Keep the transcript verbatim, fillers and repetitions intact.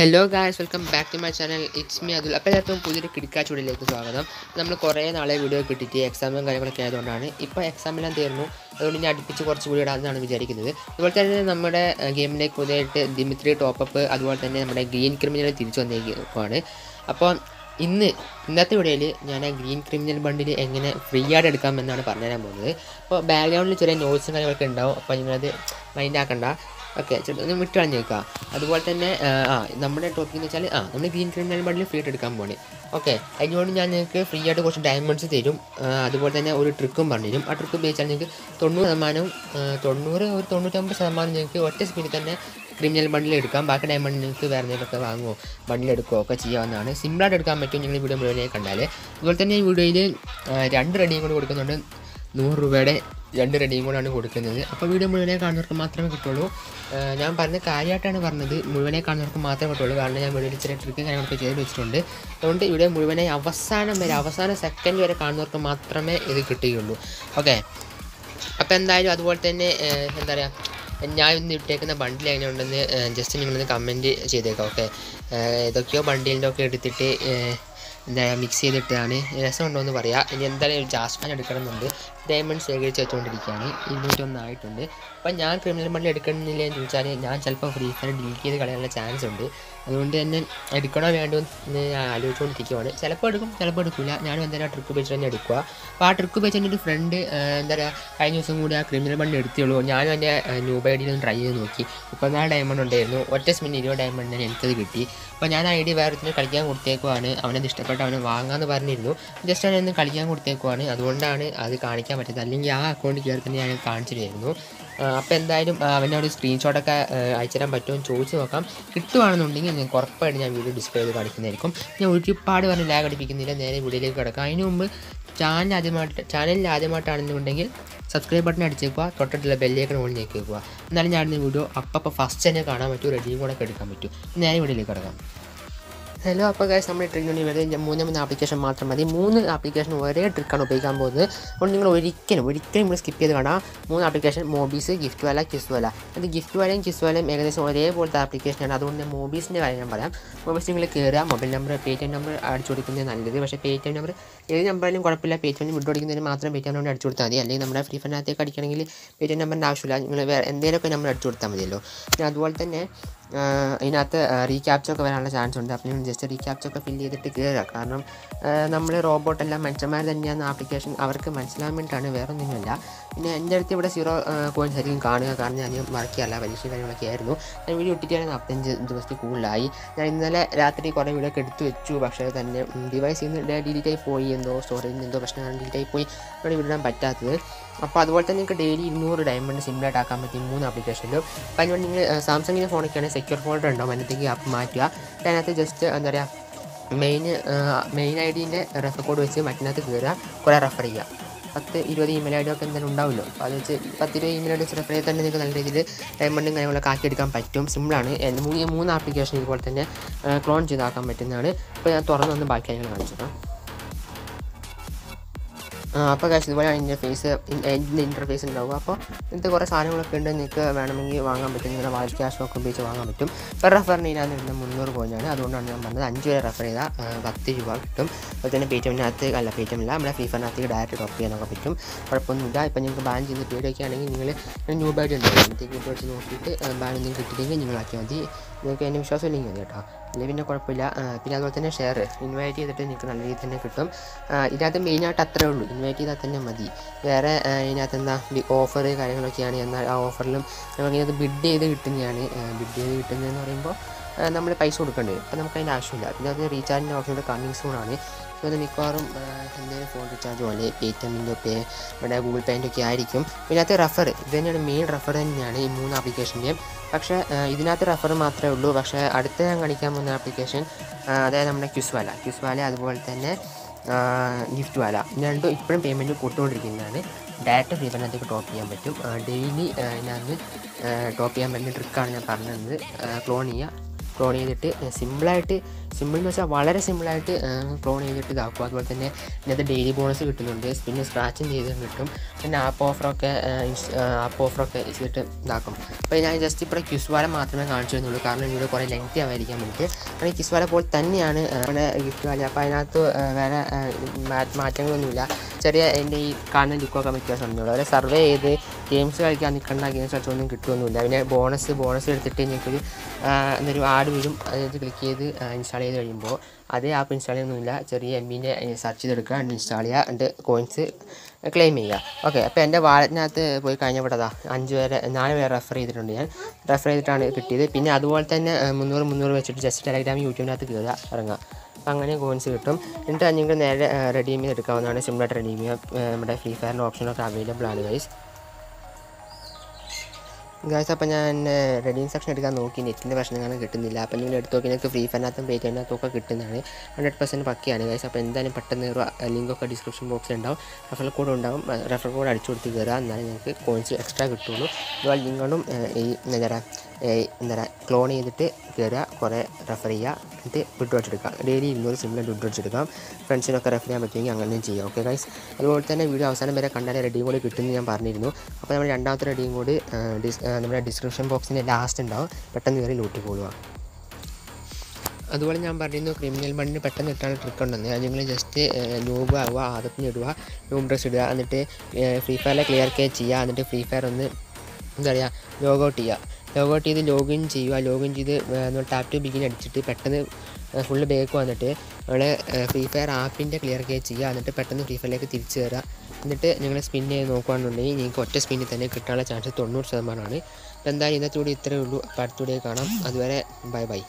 Hello guys welcome back to my channel it's me Atul. അപ്പോൾ എല്ലാവർക്കും പുതിയൊരു കിടക്കാച്ചൂടിലേക്ക് സ്വാഗതം. നമ്മൾ കുറേ നാളെ വീഡിയോ കിട്ടിയിട്ട് എക്സാമും കാര്യങ്ങളൊക്കെ ആയതുകൊണ്ടാണ് ഇപ്പോൾ എക്സാമെല്ലാം തീർന്നു, അതുകൊണ്ട് ഞാൻ അടുപ്പിച്ച് കുറച്ച് കൂടി ഇടാമെന്നാണ് വിചാരിക്കുന്നത്. അതുപോലെ തന്നെ നമ്മുടെ ഗെയിമിലേക്ക് പുതിയതായിട്ട് ദിമിത്രി ടോപ്പപ്പ്, അതുപോലെ തന്നെ നമ്മുടെ ഗ്രീൻ ക്രിമിനൽ തിരിച്ചു വന്നേക്കുവാണ്. അപ്പോൾ ഇന്ന് ഇന്നത്തെ വീഡിയോയിൽ ഞാൻ ആ ഗ്രീൻ ക്രിമിനൽ ബണ്ടിൽ എങ്ങനെ ഫ്രീ ആയിട്ട് എടുക്കാമെന്നാണ് പറഞ്ഞു തരാൻ പോകുന്നത്. അപ്പോൾ ബാക്ക്ഗ്രൗണ്ടിൽ ചെറിയ നോട്ട്സും കാര്യങ്ങളൊക്കെ ഉണ്ടാവും, അപ്പോൾ നിങ്ങളത് മൈൻഡ് ആക്കണ്ട. ഓക്കെ, ഒന്ന് വിട്ട് കളഞ്ഞ് നിൽക്കുക. അതുപോലെ തന്നെ ആ നമ്മുടെ ടോപ്പിക് എന്ന് വെച്ചാൽ ആ നമ്മൾ ഗ്രീൻ ക്രിമിനൽ ബണ്ടിൽ ഫ്രീ ആയിട്ട് എടുക്കാൻ പോകണേ. ഓക്കെ, അതിനോട് ഞാൻ നിങ്ങൾക്ക് ഫ്രീ ആയിട്ട് കുറച്ച് ഡയമണ്ട്സ് തരും, അതുപോലെ തന്നെ ഒരു ട്രിക്കും പറഞ്ഞു തരും. ആ ട്രിക്ക് ഉപയോഗിച്ചാൽ നിങ്ങൾക്ക് തൊണ്ണൂറ് ശതമാനവും തൊണ്ണൂറ് ഒരു തൊണ്ണൂറ്റൊമ്പത് ശതമാനം നിങ്ങൾക്ക് ഒറ്റ സ്പീഡിൽ തന്നെ ക്രിമിനൽ ബണ്ടിൽ എടുക്കാം. ബാക്കി ഡയമണ്ട് നിങ്ങൾക്ക് വേറെ എന്തെങ്കിലുമൊക്കെ വാങ്ങുമോ ബണ്ടിലെടുക്കുകയോ ഒക്കെ ചെയ്യാവുന്നതാണ്. സിമ്പിളായിട്ട് എടുക്കാൻ പറ്റും നിങ്ങൾ വീഡിയോ മുഴുവനായി കണ്ടാൽ. അതുപോലെ തന്നെ ഈ വീഡിയോയിൽ രണ്ട് റെഡിയും കൂടി കൊടുക്കുന്നുണ്ട്, നൂറ് രൂപയുടെ രണ്ട് റെഡിയും കൂടെയാണ് കൊടുക്കുന്നത്. അപ്പോൾ വീഡിയോ മുഴുവനെ കാണുന്നവർക്ക് മാത്രമേ കിട്ടുള്ളൂ. ഞാൻ പറഞ്ഞ കാര്യമായിട്ടാണ് പറഞ്ഞത്, മുഴുവനെ കാണുന്നവർക്ക് മാത്രമേ കിട്ടുള്ളൂ. കാരണം ഞാൻ വീഡിയോയിൽ ചെറിയ ട്രിക്ക് കാര്യങ്ങളൊക്കെ ചെയ്ത് വെച്ചിട്ടുണ്ട്. അതുകൊണ്ട് വീഡിയോ മുഴുവനെ അവസാനം വരെ അവസാന സെക്കൻഡ് വരെ കാണുന്നവർക്ക് മാത്രമേ ഇത് കിട്ടുകയുള്ളൂ. ഓക്കെ, അപ്പോൾ എന്തായാലും അതുപോലെ തന്നെ എന്താ പറയുക, ഞാൻ ഇന്ന് ഇട്ടേക്കുന്ന ബണ്ടിൽ എങ്ങനെ ഉണ്ടെന്ന് ജസ്റ്റ് നിങ്ങളൊന്ന് കമൻറ്റ് ചെയ്തേക്കാം. ഓക്കെ, ഏതൊക്കെയോ ബണ്ടിലിൻ്റെ ഒക്കെ എടുത്തിട്ട് എന്താ മിക്സ് ചെയ്തിട്ടാണ് രസം ഉണ്ടോ എന്ന് പറയാം. ഇനി എന്തായാലും ജാസ് പാൻ എടുക്കണമെന്നുണ്ട്, ഡയമണ്ട് ശേഖരിച്ച് വെച്ചുകൊണ്ടിരിക്കുകയാണ്. ഇരുന്നൂറ്റൊന്നായിട്ടുണ്ട്. അപ്പം ഞാൻ ക്രിമിനൽ ബണ്ടിൽ എടുക്കണമെന്നില്ല എന്ന് ചോദിച്ചാൽ ഞാൻ ചിലപ്പോൾ ഫ്രീ ഫയർ ഡിലീറ്റ് ചെയ്ത് കളയാനുള്ള ചാൻസ് ഉണ്ട്. അതുകൊണ്ട് തന്നെ എടുക്കണോ വേണ്ടോ എന്ന് ഞാൻ ആലോചിച്ചുകൊണ്ടിരിക്കുകയാണ്. ചിലപ്പോൾ എടുക്കും, ചിലപ്പോൾ എടുക്കില്ല. ഞാനും എന്തായാലും ആ ട്രിക്ക് ഉപയോഗിച്ച് തന്നെ എടുക്കുക. അപ്പോൾ ആ ട്രിക്ക് ഉപയോഗിച്ച് എൻ്റെ ഒരു ഫ്രണ്ട് എന്താ പറയുക, കഴിഞ്ഞ ദിവസം കൂടി ആ ക്രിമിനൽ ബണ്ടിൽ എടുത്തുള്ളൂ. ഞാനും എൻ്റെ ന്യൂ ഐ ഡിയിൽ ഒന്ന് ട്രൈ ചെയ്ത് നോക്കി. ഇപ്പോൾ നാല് ഡയമണ്ട് ഉണ്ടായിരുന്നു, ഒറ്റ സ്മിന് ഇരുപത് ഡയമണ്ട് തന്നെ എനിക്കത് കിട്ടി. അപ്പോൾ ഞാൻ ഐ ഡി വേറെ തന്നെ കളിക്കാൻ കൊടുത്തേക്കുവാണ്. അവനത് ഇഷ്ടപ്പെട്ട് അവന് വാങ്ങാമെന്ന് പറഞ്ഞിരുന്നു. ജസ്റ്റ് അവനൊന്ന് കളിക്കാൻ കൊടുത്തേക്കുവാണ്, അതുകൊണ്ടാണ് അത് കാണിക്കാൻ പറ്റുന്നത്. അല്ലെങ്കിൽ ആ അക്കൗണ്ട് കയറി തന്നെ ഞാൻ കാണിച്ചിരുന്നു. അപ്പോൾ എന്തായാലും അവനോട് സ്ക്രീൻഷോട്ടൊക്കെ അയച്ചുതരാൻ പറ്റുമോ ചോദിച്ച് നോക്കാം. കിട്ടുവാണെന്നുണ്ടെങ്കിൽ നിങ്ങൾക്ക് ഉറപ്പായിട്ട് ഞാൻ വീഡിയോ ഡിസ്പ്ലേ ചെയ്ത് കാണിക്കുന്നതായിരിക്കും. ഞാൻ ഒരുപാട് പറഞ്ഞ് ലാഗ് അടിപ്പിക്കുന്നില്ല, നേരെ വീഡിയോയിലേക്ക് കിടക്കാം. അതിന് മുമ്പ് ചാനൽ ആദ്യമായിട്ട് ചാനലിൽ ആദ്യമായിട്ടാണെന്നുണ്ടെങ്കിൽ സബ്സ്ക്രൈബ് ബട്ടൺ അടിച്ചേക്കുക, തൊട്ടടുത്തുള്ള ബെല്ലേക്ക് ഓൺ ചെയ്തേക്കുക. എന്നാലും ഞാനിന്ന് വീഡിയോ അപ്പം ഫസ്റ്റ് തന്നെ കാണാൻ പറ്റും, റെഡിയും കൂടെ എടുക്കാൻ പറ്റും. നേരെ വീഡിയോയിലേക്ക് കിടക്കാം. ഹലോ, അപ്പോൾ ഗൈസ് നമ്മൾ ട്രിക്കിന് വേണ്ടി മൂന്നാമത്തെ ആപ്ലിക്കേഷൻ മാത്രം മതി. മൂന്ന് ആപ്ലിക്കേഷൻ ഒരേ ട്രിക്കാണ് ഉപയോഗിക്കാൻ പോകുന്നത്. അതുകൊണ്ട് നിങ്ങൾ ഒരിക്കലും ഒരിക്കലും ഇവിടെ സ്കിപ്പ് ചെയ്ത് കാണാം. മൂന്ന് ആപ്ലിക്കേഷൻ മോബീസ്, ഗിഫ്റ്റ് വാല, കിസ് വാല. അത് ഗിഫ്റ്റ് വാലയും കിസ് വാലയും ഏകദേശം ഒരേപോലത്തെ ആപ്ലിക്കേഷനാണ്. അതുകൊണ്ട് മോബീസിൻ്റെ കാര്യം ഞാൻ പറയാം. മോബീസ് നിങ്ങൾ കയറുക, mobile number Paytm number അടിച്ചു കൊടുക്കുന്നത് നല്ലത്. പക്ഷേ പേ ടി എം നമ്പർ ഏത് നമ്പറിലും കുഴപ്പമില്ല. പേ ടി എം വിട്ടു കൊടുക്കുന്നതിന് മാത്രം പേ ടി എം നമ്പർ അടിച്ചു കൊടുത്താൽ മതി. അല്ലെങ്കിൽ നമ്മുടെ ഫ്രീ ഫയറിനകത്തേക്ക് അടിക്കണമെങ്കിൽ പേ ടി എം നമ്പറിൻ്റെ ആവശ്യമില്ല, നിങ്ങൾ വേറെ എന്തെങ്കിലുമൊക്കെ നമ്പർ അടിച്ചു കൊടുത്താൽ മതിയല്ലോ. പിന്നെ അതുപോലെ തന്നെ ഇതിനകത്ത് റീക്യാപ്ചൊക്കെ വരാനുള്ള ചാൻസ് ഉണ്ട്. അപ്പം ജസ്റ്റ് റീക്യാപ്ചൊക്കെ ഫില്ല് ചെയ്തിട്ട് കയറുക. കാരണം നമ്മൾ റോബോട്ടെല്ലാം മനുഷ്യന്മാർ തന്നെയാണ്. ആപ്ലിക്കേഷൻ അവർക്ക് മനസ്സിലാകാൻ വേണ്ടിയിട്ടാണ്, വേറെ ഒന്നുമില്ല. പിന്നെ എൻ്റെ അടുത്ത് ഇവിടെ സീറോ കോയിൻസ് ആയിരിക്കും കാണുക, കാരണം ഞാൻ മറക്കിയല്ല, പരീക്ഷ കാര്യങ്ങളൊക്കെ ആയിരുന്നു. ഞാൻ വീഡിയോ ഇട്ടിട്ടാണ് നാൽപ്പത്തഞ്ച് ദിവസത്തിൽ കൂടുതലായി. ഞാൻ ഇന്നലെ രാത്രി കുറേ വീഡിയോ ഒക്കെ എടുത്ത് വെച്ചു, പക്ഷേ തന്നെ ഡിവൈസിൽ നിന്ന് ഡിലീറ്റായി പോയി, എന്തോ സ്റ്റോറേജിൽ എന്തോ പ്രശ്നമാണ്, ഡിലീറ്റായി പോയി ഇവിടെ വിടാൻ പറ്റാത്തത്. അപ്പോൾ അതുപോലെ തന്നെ നിങ്ങൾക്ക് ഡെയിലി ഇരുന്നൂറ് ഡയമണ്ട് സിമ്പിളായിട്ട് ആക്കാൻ പറ്റും മൂന്ന് ആപ്ലിക്കേഷനിലും. അപ്പോൾ അതിനുവേണ്ടി നിങ്ങൾ സാംസങ്ങിൻ്റെ ഫോണൊക്കെ ആണെങ്കിൽ സെക്യൂർ ഫോൾഡർ ഉണ്ടാവും, അതിനകത്തേക്ക് ആപ്പ് മാറ്റുക. അതിനകത്ത് ജസ്റ്റ് എന്താ പറയുക, മെയിൻ മെയിൻ ഐ ഡീൻ്റെ റെഫർ കോഡ് വെച്ച് മറ്റേനകത്ത് കയറുക, കുറേ റെഫർ ചെയ്യുക. പത്ത് ഇരുപത് ഇമെയിൽ ഐ ഡി ഒക്കെ എന്തായാലും ഉണ്ടാവുമല്ലോ. അപ്പോൾ അത് വെച്ച് പത്ത് ഇരുപത് ഇമെയിൽ ഐ ഡി വെച്ച് റെഫർ ചെയ്ത് തന്നെ നിങ്ങൾക്ക് നല്ല രീതിയിൽ ഡയമണ്ടും കാര്യങ്ങളൊക്കെ ആക്കിയെടുക്കാൻ പറ്റും. സിമ്പിളാണ്. മൂന്ന് മൂന്ന് ആപ്ലിക്കേഷൻ ഇതുപോലെ തന്നെ ക്ലോൺ ചെയ്താക്കാൻ പറ്റുന്നതാണ്. അപ്പോൾ ഞാൻ തുറന്ന് വന്ന് ബാക്കി കാര്യങ്ങൾ കാണിച്ചിട്ടാണ്. അപ്പോൾ കാശ് ഇതുപോലെയാണ് ഇൻ്റർഫേസ്, ഇതിൻ്റെ ഇൻ്റർഫേസ് ഉണ്ടാവുക. അപ്പോൾ ഇന്നത്തെ കുറേ സാധനങ്ങളൊക്കെ ഉണ്ട്, നിങ്ങൾക്ക് വേണമെങ്കിൽ വാങ്ങാൻ പറ്റും. നിങ്ങളുടെ വാൾ ക്യാഷ് ഒക്കെ ഉപയോഗിച്ച് വാങ്ങാൻ പറ്റും. ഇപ്പോൾ റെഫറിന് ഇതിനകത്ത് വരുന്ന മുന്നൂറ് കോയിനാണ്. അതുകൊണ്ടാണ് ഞാൻ പറഞ്ഞത് അഞ്ച് പേരെ റെഫർ ചെയ്താൽ പത്ത് രൂപ കിട്ടും. അതുപോലെ തന്നെ പേ ടി എമ്മിനകത്ത് അല്ല പേ ടി എമ്മില്ല നമ്മുടെ ഫ്രീ ഫയറിനകത്തേക്ക് ഡയറക്റ്റ് ടോപ്പ് ചെയ്യാനൊക്കെ പറ്റും, കുഴപ്പമൊന്നുമില്ല. ഇപ്പോൾ നിങ്ങൾക്ക് ബാൻ ചെയ്ത് പേടിയൊക്കെ ആണെങ്കിൽ നിങ്ങൾ ന്യൂ ബൈഡ് ഉണ്ടാവും, അന്നത്തേക്ക് ഇപ്പോൾ വെച്ച് നോക്കിയിട്ട് ബാൻ ഒന്നും കിട്ടിയില്ലെങ്കിൽ നിങ്ങളാക്കിയാൽ മതി. നിങ്ങൾക്ക് അതിന് വിശ്വാസം ഇല്ലെങ്കിൽ മതി കേട്ടോ, അല്ലെങ്കിൽ പിന്നെ കുഴപ്പമില്ല. പിന്നെ അതുപോലെ തന്നെ ഷെയർ ഇൻവൈറ്റ് ചെയ്തിട്ട് നിങ്ങൾക്ക് നല്ല രീതിയിൽ തന്നെ കിട്ടും. ഇതിനകത്ത് മെയിനായിട്ട് അത്രയേ ഉള്ളൂ, ഇൻവൈറ്റ് ചെയ്താൽ തന്നെ മതി. വേറെ ഇതിനകത്ത് എന്താ ഓഫർ കാര്യങ്ങളൊക്കെയാണ്. എന്നാൽ ആ ഓഫറിലും നമുക്കിതിനകത്ത് ബിഡ് ചെയ്ത് കിട്ടുന്നതാണ്. ബിഡ് ചെയ്ത് കിട്ടുന്നതെന്ന് പറയുമ്പോൾ നമ്മൾ പൈസ കൊടുക്കേണ്ടി വരും. അപ്പോൾ നമുക്ക് അതിൻ്റെ ആവശ്യമില്ല. ഇതിനകത്ത് റീചാർജിൻ്റെ ഓപ്ഷനോട് കമ്മിങ് സൂണാണ്. ഇപ്പോൾ അത് മിക്കവാറും എന്തെങ്കിലും ഫോൺ റീചാർജ് പോലെ പേ ടി എമ്മിൻ്റെ പേ ഇവിടെ ഗൂഗിൾ പേൻ്റെ ഒക്കെ ആയിരിക്കും. ഇതിനകത്ത് റെഫർ ഇത് തന്നെയാണ്, മെയിൻ റെഫർ തന്നെയാണ് ഈ മൂന്ന് ആപ്ലിക്കേഷൻ്റെയും. പക്ഷേ ഇതിനകത്ത് റെഫർ മാത്രമേ ഉള്ളൂ. പക്ഷേ അടുത്ത ഞാൻ കാണിക്കാൻ പോകുന്ന ആപ്ലിക്കേഷൻ അതായത് നമ്മുടെ ക്വിസ് വാല, ക്വിസ് വാല അതുപോലെ തന്നെ ഗിഫ്റ്റ് വാല. രണ്ടും ഇപ്പോഴും പേയ്മെൻറ്റ് കൂട്ടുകൊണ്ടിരിക്കുന്നതാണ്. ഡയറക്റ്റ് ഫ്രീ ഫയറിനകത്തേക്ക് ടോപ്പ് ചെയ്യാൻ പറ്റും. ഡെയിലി ഇതിനകത്ത് ടോപ്പ് ചെയ്യാൻ പറ്റുന്ന ട്രിക്കാണ് ഞാൻ പറഞ്ഞത്. ക്ലോൺ ചെയ്യുക, പ്രോൺ ചെയ്തിട്ട് സിമ്പിളായിട്ട് സിമ്പിൾ എന്ന് വെച്ചാൽ വളരെ സിമ്പിളായിട്ട് പ്രോൺ ചെയ്തിട്ട് ഇതാക്കുക. അതുപോലെ തന്നെ ഇതിനകത്ത് ഡെയിലി ബോണസ് കിട്ടുന്നുണ്ട്, പിന്നെ സ്ക്രാച്ചും ചെയ്ത് കിട്ടും, പിന്നെ ആപ്പ് ഓഫറൊക്കെ ആപ്പ് ഓഫറൊക്കെ ചെയ്തിട്ട് ഇതാക്കും. അപ്പോൾ ഞാൻ ജസ്റ്റ് ഇപ്പോൾ ക്വിസ് വാല മാത്രമേ കാണിച്ചു തന്നുള്ളൂ, കാരണം ഇവിടെ കുറേ ലെങ്ത്തി ആവാതിരിക്കാൻ വേണ്ടി. അങ്ങനെ ക്വിസ് വാല പോലെ തന്നെയാണ് നമ്മുടെ ക്വിസ് വാല. അപ്പോൾ അതിനകത്ത് വേറെ മാറ്റങ്ങളൊന്നുമില്ല, ചെറിയ എൻ്റെ ഈ കാണുന്ന ലുക്കൊക്കെ വ്യത്യാസമൊന്നും ഉള്ളൂ. അവരെ സർവേ ചെയ്ത് ഗെയിംസ് കളിക്കാൻ നിൽക്കേണ്ട ഗെയിംസ് കളിച്ചൊന്നും കിട്ടുമൊന്നുമില്ല. പിന്നെ ബോണസ് ബോണസ് എടുത്തിട്ട് ഞങ്ങൾക്കൊരു എന്നൊരു ആഡ് വരും, അതായത് ക്ലിക്ക് ചെയ്ത് ഇൻസ്റ്റാൾ ചെയ്ത് കഴിയുമ്പോൾ അതേ ആപ്പ് ഇൻസ്റ്റാൾ ചെയ്യുന്നില്ല, ചെറിയ എം ബിൻ്റെ സെർച്ച് ചെയ്തെടുക്കുക, ഇൻസ്റ്റാൾ ചെയ്യുക, രണ്ട് കോയിൻസ് ക്ലെയിം ചെയ്യുക. ഓക്കെ, അപ്പോൾ എൻ്റെ വാലറ്റിനകത്ത് പോയി കഴിഞ്ഞപ്പോഴതാ അഞ്ച് പേരെ നാല് പേരെ റെഫർ ചെയ്തിട്ടുണ്ട്, ഞാൻ റെഫർ ചെയ്തിട്ടാണ് കിട്ടിയത്. പിന്നെ അതുപോലെ തന്നെ മുന്നൂറ് മുന്നൂറ് വെച്ചിട്ട് ജസ്റ്റ് ടെലഗ്രാം യൂട്യൂബിനകത്ത് കയറുക, ഇറങ്ങുക, അപ്പോൾ അങ്ങനെ കോയിൻസ് കിട്ടും. എന്നിട്ട് നിങ്ങൾക്ക് നേരെ റെഡീം ചെയ്ത് എടുക്കാവുന്നതാണ്, സിമ്പിളായിട്ട് റെഡീം ചെയ്യുക. നമ്മുടെ ഫ്രീ ഫയറിൻ്റെ ഓപ്ഷനൊക്കെ അവൈലബിൾ ആണ് ഗൈസ് ഗൈസ് അപ്പോൾ ഞാൻ റെഡീം സെക്ഷൻ എടുക്കാൻ നോക്കി, നെറ്റിൻ്റെ പ്രശ്നം കാരണം കിട്ടുന്നില്ല. അപ്പോൾ നിങ്ങൾ എടുത്ത് നോക്കി നിങ്ങൾക്ക് ഫ്രീ ഫയറിനകത്തും പേജ് അതിനകത്തൊക്കെ കിട്ടുന്നതാണ്, ഹൺഡ്രഡ് പെർസെൻറ്റ് പക്കയാണ് ഗൈസ്. അപ്പോൾ എന്തായാലും പെട്ടെന്ന് ലിങ്കൊക്കെ ഡിസ്ക്രിപ്ഷൻ ബോക്സിൽ ഉണ്ടാവും, റെഫറൽ കോഡ് ഉണ്ടാവും, റെഫറൽ കോഡ് അടിച്ചു കൊടുത്ത് കയറുക, എന്നാലും നിങ്ങൾക്ക് കോയിൻസ് എക്സ്ട്രാ കിട്ടുള്ളൂ. അതുപോലെ നിങ്ങളും ഈ എന്താ എന്താ പറയുക ക്ലോൺ ചെയ്തിട്ട് കയറുക, കുറേ റെഫർ ചെയ്യുക, എന്നിട്ട് വിഡ്രോച്ച് എടുക്കാം. ഡെയിലി ഇരുന്നൂറ് സിമ്പിളായിട്ട് വിഡ്രോച്ച് എടുക്കാം, ഫ്രണ്ട്സിനൊക്കെ റെഫർ ചെയ്യാൻ പറ്റുമെങ്കിൽ അങ്ങനെയും ചെയ്യാം. ഓക്കെ ഗൈസ്, അതുപോലെ തന്നെ വീഡിയോ അവസാനം വരെ കണ്ടാൽ റെഡിയും കൂടി കിട്ടുമെന്ന് ഞാൻ പറഞ്ഞിരുന്നു. അപ്പോൾ നമ്മൾ രണ്ടാമത്തെ റെഡിയും കൂടി ഡിസ് നമ്മുടെ ഡിസ്ക്രിപ്ഷൻ ബോക്സിൻ്റെ ലാസ്റ്റ് ഉണ്ടാവും, പെട്ടെന്ന് കയറി ലൂട്ടി പോവുക. അതുപോലെ ഞാൻ പറയുന്നു ക്രിമിനൽ മണ്ണിന് പെട്ടെന്ന് ഇട്ടാണ് ട്രിക്ക് ഉണ്ടെന്ന്. അത് നിങ്ങൾ ജസ്റ്റ് നോബ് ആവുക, ആദത്തിന് ഇടുക, നോബ് ഡ്രസ് ഇടുക, എന്നിട്ട് ഫ്രീ ഫയറിലെ ക്ലിയർ കേ ചെയ്യുക, എന്നിട്ട് ഫ്രീ ഫയർ ഒന്ന് എന്താ പറയുക ലോഗൗട്ട് ചെയ്യുക. ലോഗൗട്ട് ചെയ്ത് ലോഗിൻ ചെയ്യുക, ലോഗിൻ ചെയ്ത് ടാപ്പ് ടു ബിഗിൻ അടിച്ചിട്ട് പെട്ടെന്ന് ഫുള്ള് ബാക്ക് വന്നിട്ട് നമ്മൾ ഫ്രീ ഫയർ ആപ്പിൻ്റെ ക്ലിയർ കേ ചെയ്യുക, എന്നിട്ട് പെട്ടെന്ന് ഫ്രീ ഫയറിലേക്ക് തിരിച്ചു കയറുക. എന്നിട്ട് നിങ്ങൾ സ്പിൻ ചെയ്ത് നോക്കുകയാണെന്നുണ്ടെങ്കിൽ നിങ്ങൾക്ക് ഒറ്റ സ്പിന്നിൽ തന്നെ കിട്ടാനുള്ള ചാൻസ് തൊണ്ണൂറ് ശതമാനമാണ്. എന്തായാലും ഇന്നത്തോടെ ഇത്രയേ ഉള്ളൂ, അപ്പോൾ അടുത്തൂടെ കാണാം, അതുവരെ ബൈ ബൈ.